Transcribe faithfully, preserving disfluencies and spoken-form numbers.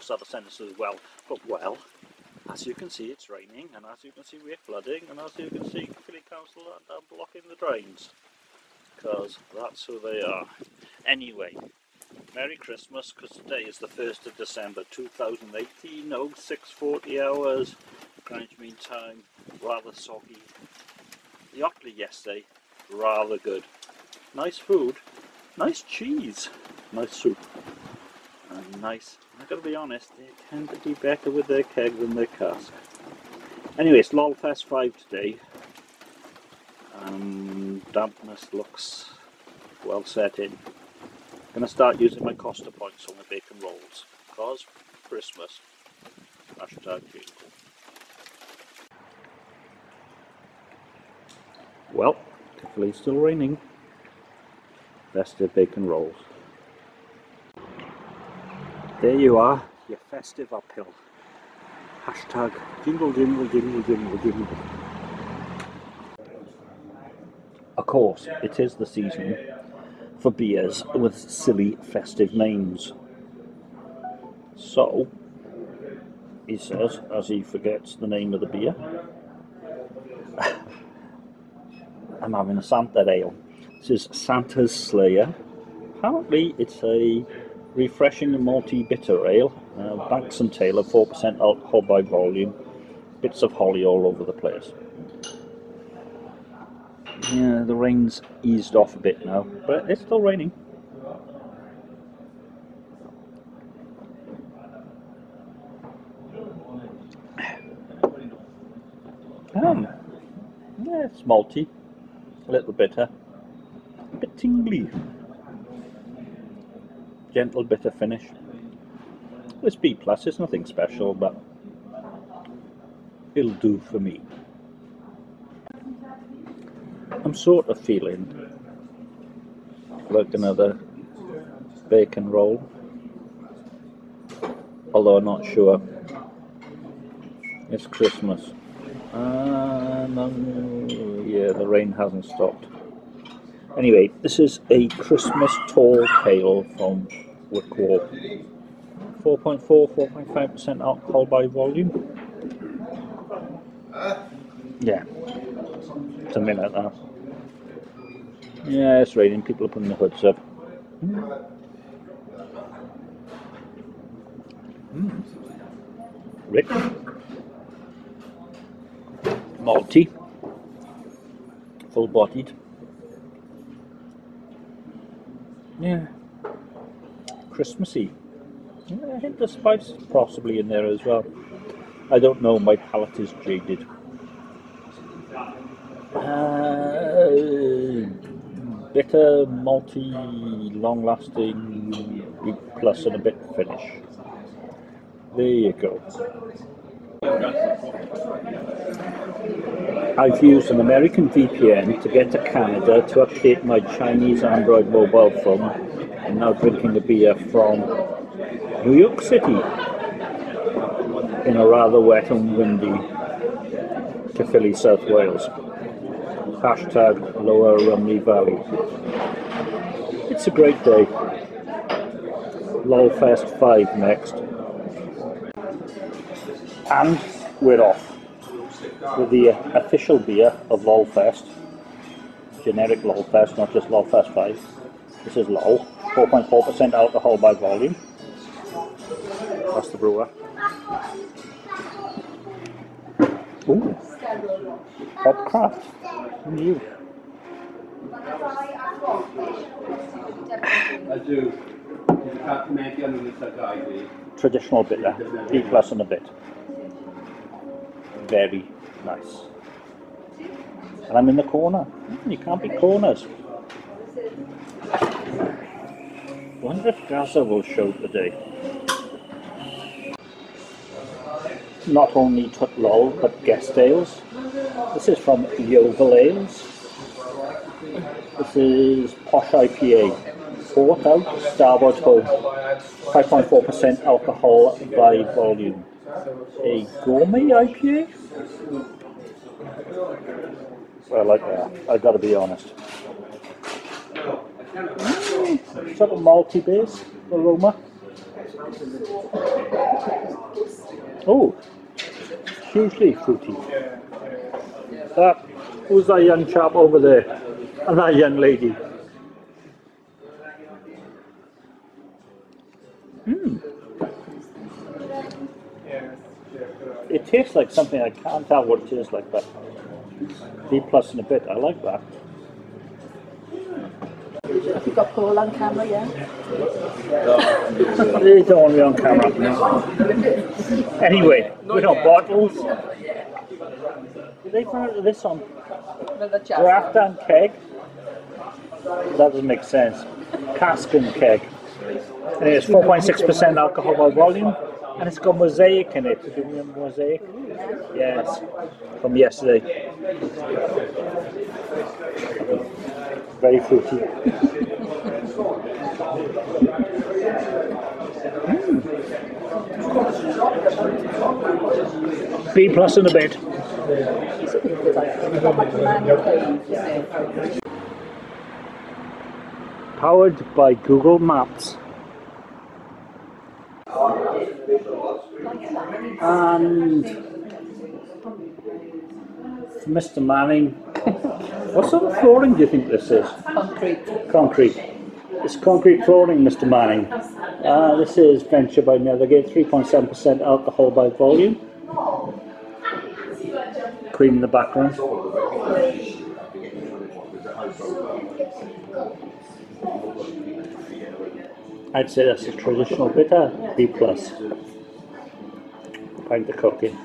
students have a tendency as well, but well, as you can see it's raining, and as you can see we're flooding, and as you can see Caerphilly Council are, are blocking the drains, because that's who they are. Anyway, Merry Christmas, because today is the first of December two thousand eighteen, oh six forty hours, Greenwich Mean Time, rather soggy. The Ockley yesterday, rather good. Nice food, nice cheese, nice soup, and nice, I've got to be honest, they tend to be better with their keg than their cask. Anyway, it's Lolffest five today, and dampness looks well set in. I'm going to start using my Costa points on the bacon rolls, because Christmas, hashtag beautiful. Well, Caerphilly still raining. Festive bacon rolls. There you are, your festive uphill. Hashtag jingle jingle jingle jingle jingle. Of course, it is the season for beers with silly festive names. So, he says, as he forgets the name of the beer, I'm having a Santa ale. This is Santa's Slayer. Apparently it's a refreshing and malty bitter ale. Uh, Banks and Taylor, four percent alcohol by volume. Bits of holly all over the place. Yeah, the rain's eased off a bit now, but it's still raining. Um, yeah, it's malty. A little bitter, a bit tingly, gentle bitter finish. It's B plus, it's nothing special, but it'll do for me. I'm sort of feeling like another bacon roll, although I'm not sure. It's Christmas. And um, yeah, the rain hasn't stopped. Anyway, this is a Christmas tall tale from Woodcore. four point four, four point five percent alcohol by volume. Yeah, it's a minute now. Yeah, it's raining, people are putting the hoods up. Mm. Mm. Rich. Malty, full-bodied. Yeah, Christmasy. Yeah, I think the spice is possibly in there as well. I don't know, my palate is jaded. Uh, bitter, malty, long-lasting, eight plus and a bit finish. There you go. I've used an American V P N to get to Canada to update my Chinese Android mobile phone. I'm now drinking a beer from New York City in a rather wet and windy Caerphilly, South Wales. Hashtag Lower Rumney Valley. It's a great day. Lolffest five next. And we're off with the official beer of Lolffest, generic Lolffest, not just Lolffest five. This is Lol, four point four percent alcohol by volume. That's the brewer. Ooh, Butcraft, who knew? I do. Traditional bitter, B plus and a bit. Very nice. And I'm in the corner. You can't be corners. Wonder if Gaza will show today. Not only Tut Lol, but guest ales. This is from Yovel Ales. This is Posh I P A. Port out, starboard home. five point four percent alcohol by volume. A gourmet I P A? Well, like that, I've got to be honest. Mm, sort of malty base aroma. Oh, hugely fruity. That was that young chap over there and that young lady. Mm. It tastes like something, I can't tell what it tastes like, but B plus in a bit, I like that. Have you got Paul on camera, yeah? They don't want me on camera. Anyway, we're on bottles. Did they find this on draft and keg? That doesn't make sense. Cask and keg. And it's four point six percent alcohol by volume, and it's got mosaic in it. Do you remember mosaic? Yes, from yesterday. Very fruity. mm. B plus in a bit. Powered by Google Maps. And Mister Manning, what sort of flooring do you think this is? Concrete. Concrete. It's concrete flooring, Mister Manning. Uh, this is Venture by Nethergate, three point seven percent alcohol by volume. Cream in the background. I'd say that's a traditional bitter, B plus. Find the cooking.